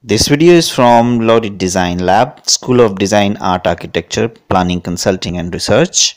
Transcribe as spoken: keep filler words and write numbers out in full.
This video is from Laureate Design Lab, School of Design, Art, Architecture, Planning, Consulting and Research.